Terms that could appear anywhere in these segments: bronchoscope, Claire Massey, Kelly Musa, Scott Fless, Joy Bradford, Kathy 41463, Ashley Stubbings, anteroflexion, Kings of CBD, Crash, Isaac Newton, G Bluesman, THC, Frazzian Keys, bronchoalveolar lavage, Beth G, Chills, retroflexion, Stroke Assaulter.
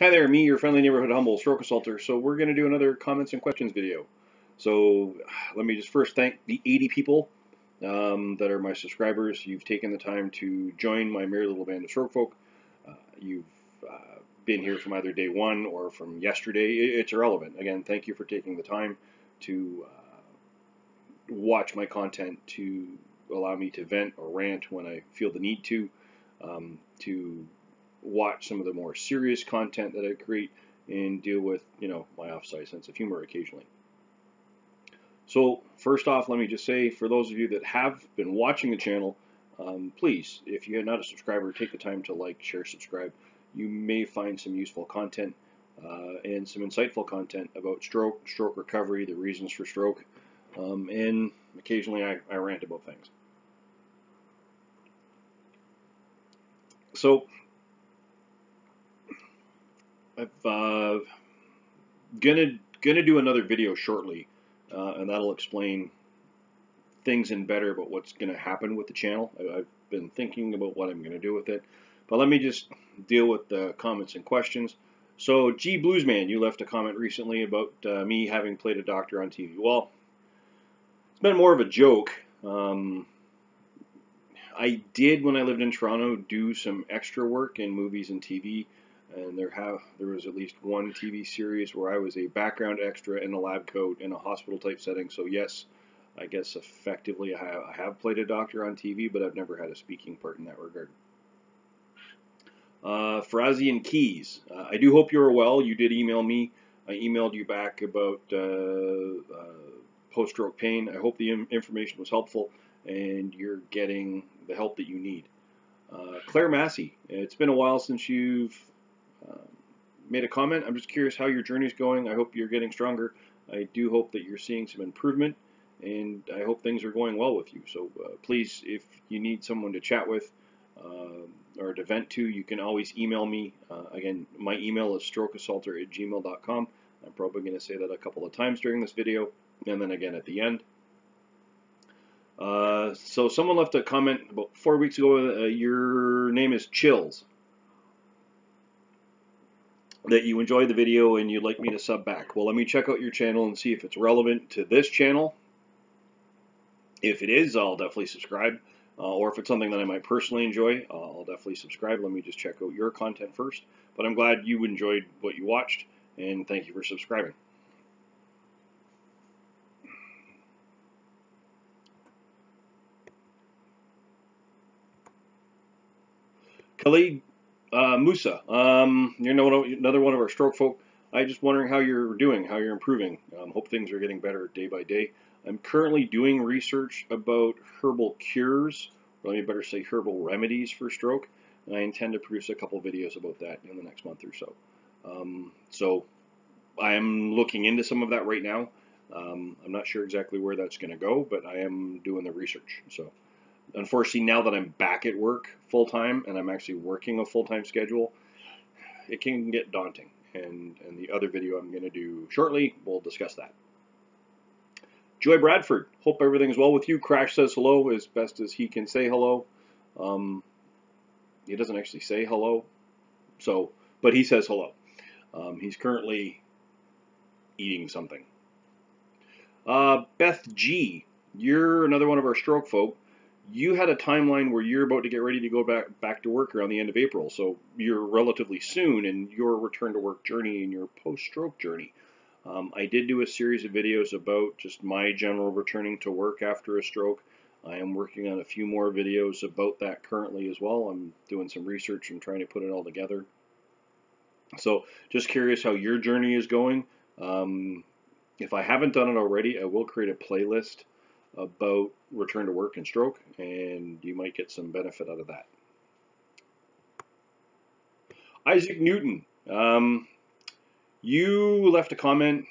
Hi there, me, your friendly neighborhood humble Stroke Assaulter. So we're going to do another comments and questions video. So let me just first thank the 80 people that are my subscribers. You've taken the time to join my merry little band of stroke folk. You've been here from either day one or from yesterday. It's irrelevant. Again, thank you for taking the time to watch my content, to allow me to vent or rant when I feel the need to watch some of the more serious content that I create and deal with, you know, my off-site sense of humor occasionally. So first off, let me just say, for those of you that have been watching the channel, please, if you're not a subscriber, take the time to like, share, subscribe. You may find some useful content and some insightful content about stroke, stroke recovery, the reasons for stroke, and occasionally I rant about things. So I've gonna do another video shortly, and that'll explain things in better about what's gonna happen with the channel. I've been thinking about what I'm gonna do with it, but let me just deal with the comments and questions. So G Bluesman, you left a comment recently about me having played a doctor on TV. Well, it's been more of a joke. I did, when I lived in Toronto, do some extra work in movies and TV. And there was at least one TV series where I was a background extra in a lab coat in a hospital type setting. So yes, I guess effectively I have played a doctor on TV, but I've never had a speaking part in that regard. Frazzian Keys, I do hope you're well. You did email me. I emailed you back about post-stroke pain. I hope the information was helpful and you're getting the help that you need. Claire Massey, it's been a while since you've made a comment. I'm just curious how your journey's going. I hope you're getting stronger. I do hope that you're seeing some improvement, and I hope things are going well with you. So please, if you need someone to chat with or to vent to, you can always email me. Again, my email is strokeassaulter@gmail.com. I'm probably going to say that a couple of times during this video, and then again at the end. So someone left a comment about 4 weeks ago. Your name is Chills, that you enjoyed the video and you'd like me to sub back. Well, let me check out your channel and see if it's relevant to this channel. If it is, I'll definitely subscribe. Or if it's something that I might personally enjoy, I'll definitely subscribe. Let me just check out your content first. But I'm glad you enjoyed what you watched, and thank you for subscribing. Kelly Musa, you're another one of our stroke folk. I'm just wondering how you're doing, how you're improving. Hope things are getting better day by day. I'm currently doing research about herbal cures, or let me better say herbal remedies for stroke, and I intend to produce a couple videos about that in the next month or so. So I am looking into some of that right now. I'm not sure exactly where that's going to go, but I am doing the research. So unfortunately, now that I'm back at work full-time and I'm actually working a full-time schedule, it can get daunting. And the other video I'm going to do shortly, we'll discuss that. Joy Bradford, hope everything's well with you. Crash says hello as best as he can say hello. He doesn't actually say hello, so, but he says hello. He's currently eating something. Beth G, you're another one of our stroke folk. You had a timeline where you're about to get ready to go back to work around the end of April, so you're relatively soon in your return to work journey and your post-stroke journey. I did do a series of videos about just my general returning to work after a stroke. I am working on a few more videos about that currently as well. I'm doing some research and trying to put it all together. So just curious how your journey is going. If I haven't done it already, I will create a playlist about return to work and stroke, and you might get some benefit out of that. Isaac Newton, you left a comment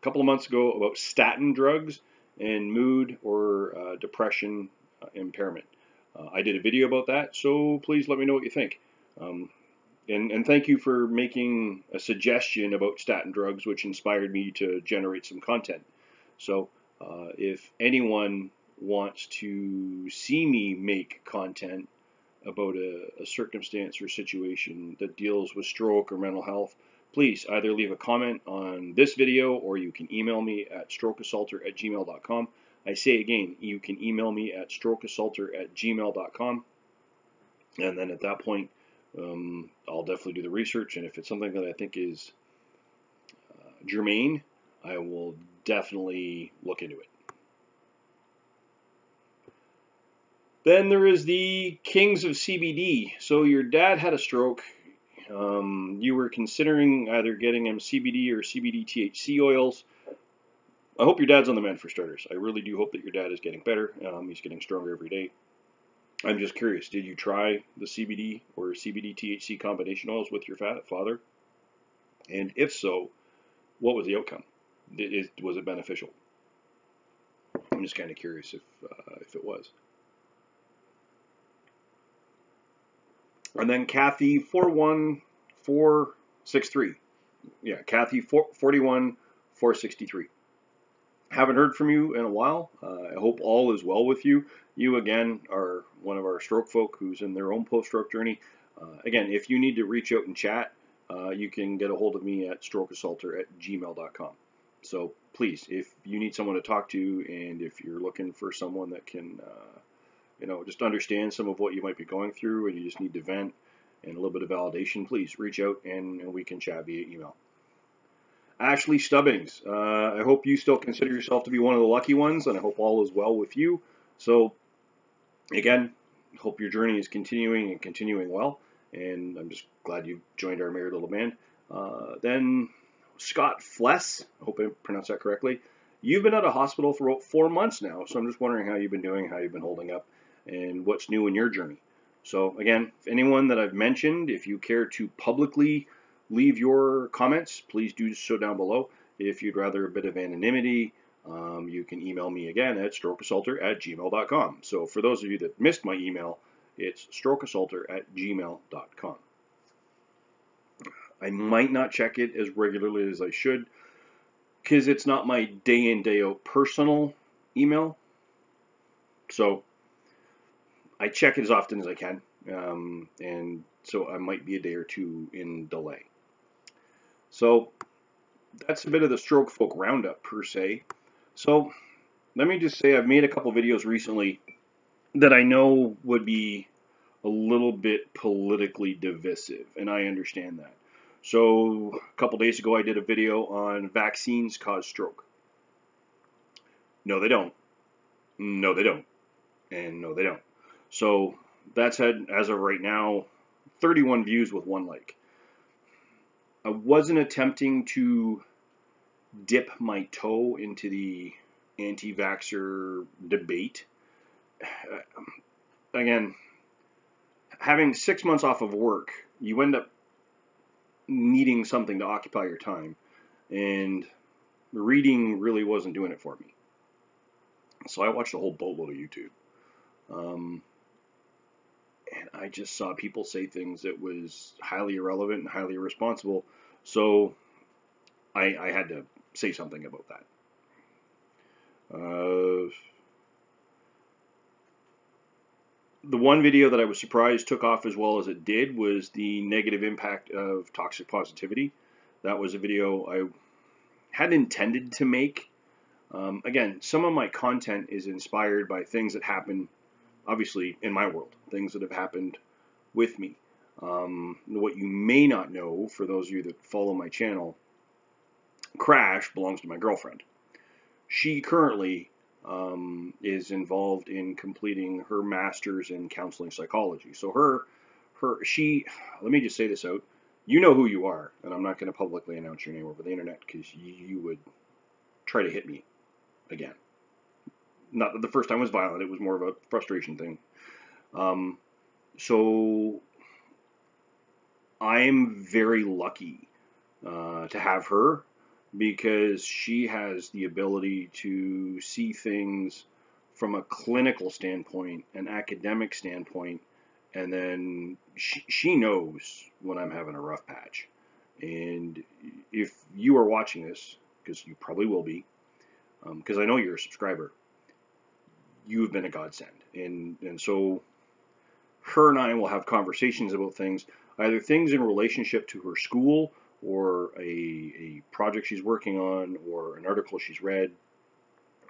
a couple of months ago about statin drugs and mood or depression impairment. I did a video about that, so please let me know what you think. And thank you for making a suggestion about statin drugs, which inspired me to generate some content. So if anyone wants to see me make content about a circumstance or situation that deals with stroke or mental health, please either leave a comment on this video or you can email me at strokeassaulter@gmail.com. I say again, you can email me at strokeassaulter@gmail.com. And then at that point, I'll definitely do the research. And if it's something that I think is germane, I will definitely look into it. Then there is the Kings of CBD. So your dad had a stroke. You were considering either getting him CBD or CBD THC oils. I hope your dad's on the mend, for starters. I really do hope that your dad is getting better. He's getting stronger every day. I'm just curious, did you try the CBD or CBD THC combination oils with your father? And if so, what was the outcome? Was it beneficial? I'm just kind of curious if it was. And then Kathy 41463. Yeah, Kathy 41463. Haven't heard from you in a while. I hope all is well with you. You, again, are one of our stroke folk who's in their own post-stroke journey. Again, if you need to reach out and chat, you can get a hold of me at strokeassaulter@gmail.com. So please, if you need someone to talk to and if you're looking for someone that can, you know, just understand some of what you might be going through and you just need to vent and a little bit of validation, please reach out and we can chat via email. Ashley Stubbings, I hope you still consider yourself to be one of the lucky ones, and I hope all is well with you. So, again, hope your journey is continuing and continuing well, and I'm just glad you joined our merry little band. Then, Scott Fless, I hope I pronounced that correctly. You've been out of hospital for about 4 months now, so I'm just wondering how you've been doing, how you've been holding up, and what's new in your journey. So, again, if anyone that I've mentioned, if you care to publicly leave your comments, please do so down below. If you'd rather a bit of anonymity, you can email me again at strokeassaulter@gmail.com. So for those of you that missed my email, it's strokeassaulter@gmail.com. I might not check it as regularly as I should because it's not my day in, day out personal email. So I check it as often as I can. And so I might be a day or two in delay. So that's a bit of the stroke folk roundup per se. So let me just say I've made a couple videos recently that I know would be a little bit politically divisive, and I understand that. So a couple days ago I did a video on vaccines cause stroke. No, they don't. No, they don't. And no, they don't. So that's had, as of right now, 31 views with 1 like. I wasn't attempting to dip my toe into the anti-vaxxer debate. Again, having 6 months off of work, you end up needing something to occupy your time, and reading really wasn't doing it for me. So I watched a whole boatload of YouTube. And I just saw people say things that was highly irrelevant and highly irresponsible. So I had to say something about that. The one video that I was surprised took off as well as it did was the negative impact of toxic positivity. That was a video I had intended to make. Again, some of my content is inspired by things that happen obviously in my world, things that have happened with me. What you may not know, for those of you that follow my channel, Crash belongs to my girlfriend. She currently is involved in completing her master's in counseling psychology. So she, let me just say this out. You know who you are, and I'm not going to publicly announce your name over the internet because you would try to hit me again. Not that the first time was violent, it was more of a frustration thing. So I'm very lucky to have her because she has the ability to see things from a clinical standpoint, an academic standpoint, and then she knows when I'm having a rough patch. And if you are watching this, because you probably will be, because I know you're a subscriber, you have been a godsend, and so her and I will have conversations about things, either things in relationship to her school or a project she's working on or an article she's read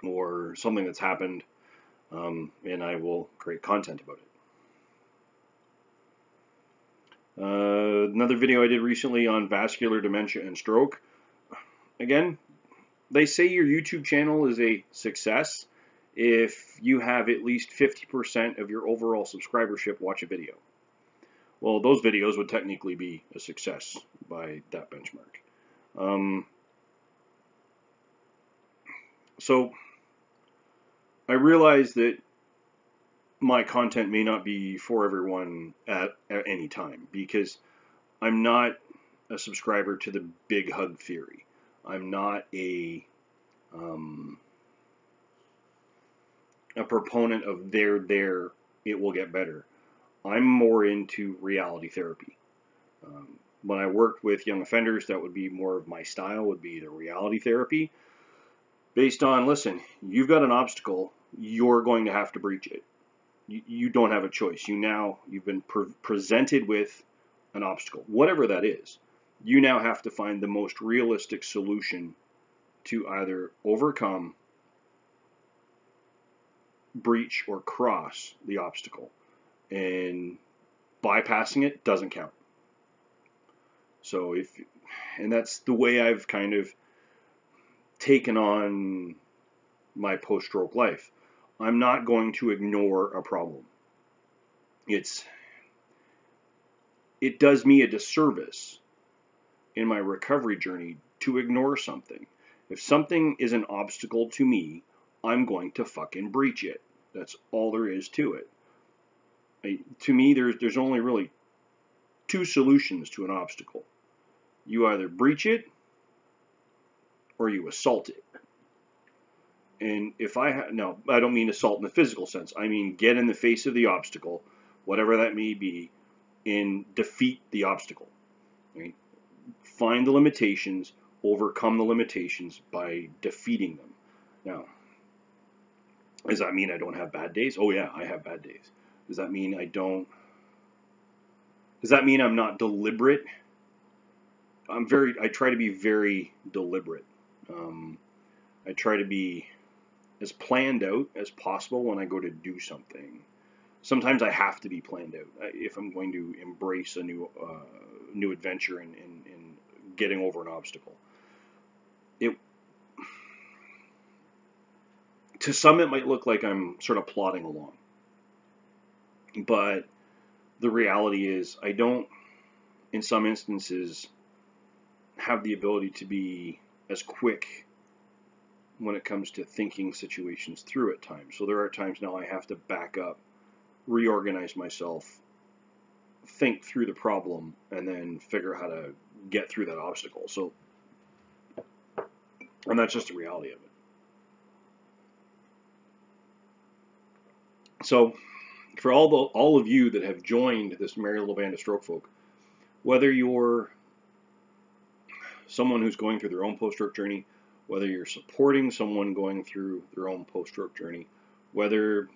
or something that's happened, and I will create content about it. Another video I did recently on vascular dementia and stroke. Again, they say your YouTube channel is a success if you have at least 50% of your overall subscribership watch a video. Well, those videos would technically be a success by that benchmark. So I realize that my content may not be for everyone at any time, because I'm not a subscriber to the big hug theory. I'm not a proponent of there, it will get better. I'm more into reality therapy. When I worked with young offenders, that would be more of my style, would be the reality therapy based on, listen, you've got an obstacle, you're going to have to breach it. You don't have a choice. You've been presented with an obstacle, whatever that is. You now have to find the most realistic solution to either overcome, breach, or cross the obstacle. And bypassing it doesn't count. So and that's the way I've kind of taken on my post-stroke life. I'm not going to ignore a problem. It does me a disservice in my recovery journey to ignore something. If something is an obstacle to me, I'm going to fucking breach it. That's all there is to it. To me, there's only really two solutions to an obstacle. You either breach it or you assault it. And if no, I don't mean assault in the physical sense. I mean get in the face of the obstacle, whatever that may be, and defeat the obstacle. Right? Find the limitations, overcome the limitations by defeating them. Now, does that mean I don't have bad days? Oh yeah, I have bad days. Does that mean I don't? Does that mean I'm not deliberate? I try to be very deliberate. I try to be as planned out as possible when I go to do something. Sometimes I have to be planned out if I'm going to embrace a new adventure in getting over an obstacle. To some, it might look like I'm sort of plodding along, but the reality is I don't, in some instances, have the ability to be as quick when it comes to thinking situations through at times. So there are times now I have to back up, reorganize myself, think through the problem, and then figure out how to get through that obstacle. So, and that's just the reality of it. So for all of you that have joined this merry little band of stroke folk, whether you're someone who's going through their own post-stroke journey, whether you're supporting someone going through their own post-stroke journey, whether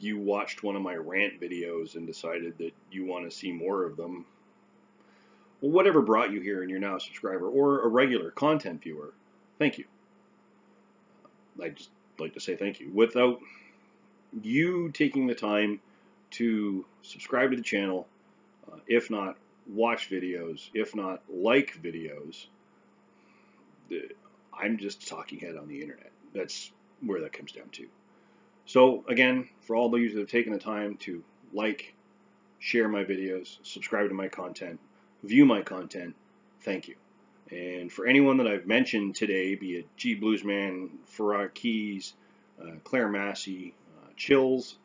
you watched one of my rant videos and decided that you want to see more of them, well, whatever brought you here and you're now a subscriber or a regular content viewer, thank you. I'd just like to say thank you. Without you taking the time to subscribe to the channel, if not watch videos, if not like videos, I'm just talking head on the internet. That's where that comes down to. So again, for all those that have taken the time to like, share my videos, subscribe to my content, view my content, thank you. And for anyone that I've mentioned today, be it G Bluesman, Frazzian Keys, Claire Massey, Chills,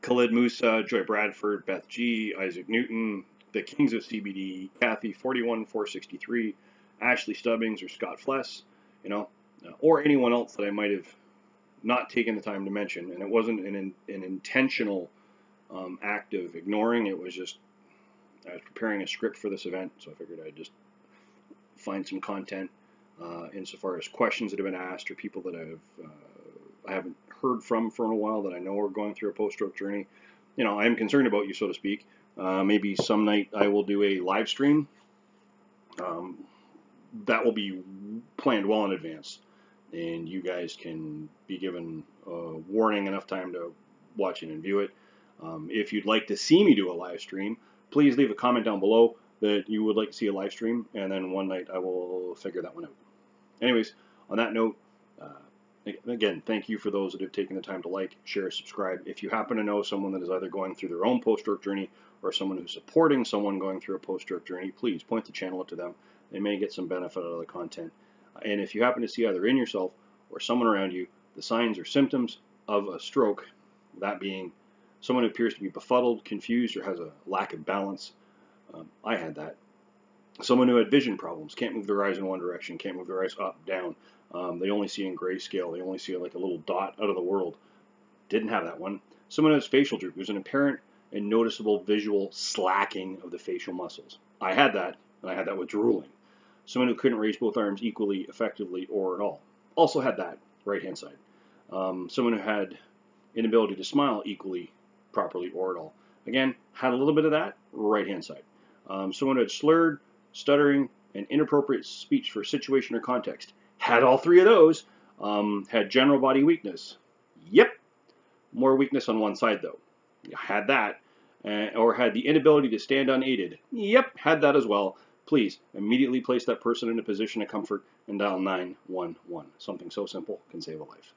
Kelly Musa, Joy Bradford, Beth G, Isaac Newton, the Kings of CBD, Kathy 41463, Ashley Stubbings or Scott Fless, or anyone else that I might have not taken the time to mention. And it wasn't an intentional act of ignoring. It was just, I was preparing a script for this event, so I figured I'd just find some content insofar as questions that have been asked or people that have I haven't heard from for a while that I know are going through a post-stroke journey, you know, I am concerned about you, so to speak. Maybe some night I will do a live stream. That will be planned well in advance, and you guys can be given a warning, enough time to watch it and view it. If you'd like to see me do a live stream, please leave a comment down below that you would like to see a live stream, and then one night I will figure that one out. Anyways, on that note, again, thank you for those that have taken the time to like, share, subscribe. If you happen to know someone that is either going through their own post-stroke journey or someone who's supporting someone going through a post-stroke journey, please point the channel to them. They may get some benefit out of the content. And if you happen to see either in yourself or someone around you the signs or symptoms of a stroke, that being someone who appears to be befuddled, confused, or has a lack of balance, I had that. Someone who had vision problems, can't move their eyes in one direction, can't move their eyes up, down. They only see in grayscale. They only see like a little dot out of the world. Didn't have that one. Someone who has facial droop. There's an apparent and noticeable visual slacking of the facial muscles. I had that, and I had that with drooling. Someone who couldn't raise both arms equally, effectively, or at all. Also had that, right-hand side. Someone who had inability to smile equally, properly, or at all. Again, had a little bit of that, right-hand side. Someone who had slurred, stuttering, and inappropriate speech for situation or context. Had all three of those. Had general body weakness. Yep. More weakness on one side, though. Had that. Or had the inability to stand unaided. Yep, had that as well. Please immediately place that person in a position of comfort and dial 911. Something so simple can save a life.